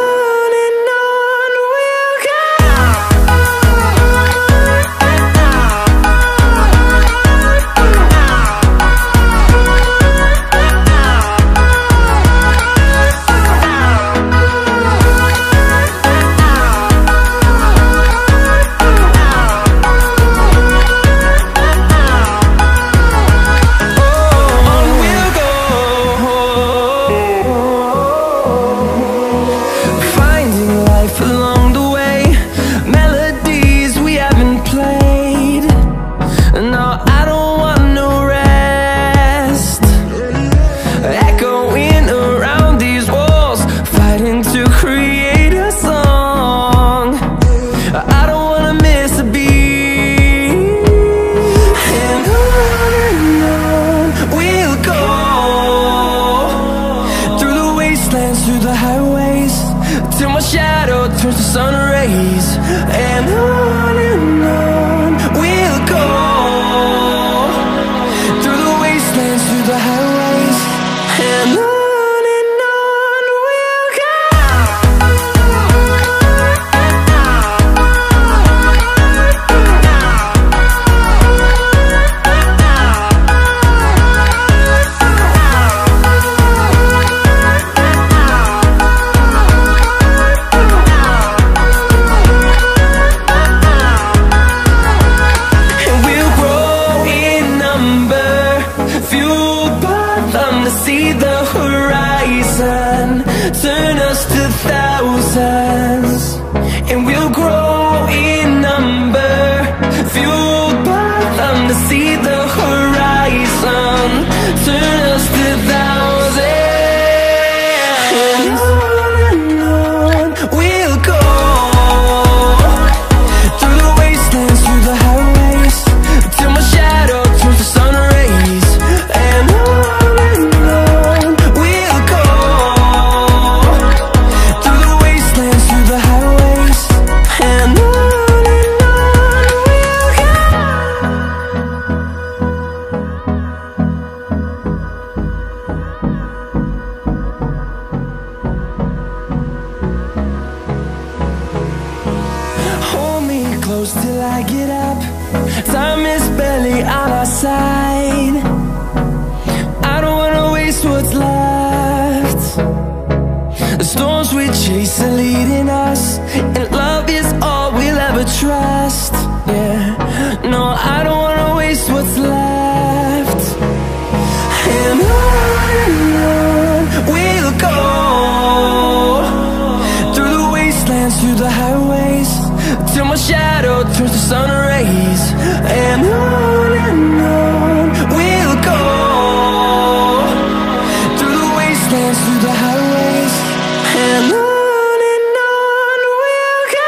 Through the highways, till my shadow turns to sun rays. And on we'll go, through the wastelands, through the highways, and on. See the horizon, turn us to thousands, and we'll grow in number, fueled by them. To see the horizon, turn us to thousands, and on we'll go, through the wastelands, through the highways, till my shadow turns to sun rays. And on till I get up, time is barely on our side. I don't wanna waste what's left. The storms we chase are leading us, and love is all we'll ever trust. Yeah, no, I don't wanna waste what's left. And on we'll go, through the wastelands, through the highways, till my shadow turns to sun rays. And on we'll go, through the wastelands, through the highways, and on. And on we'll go.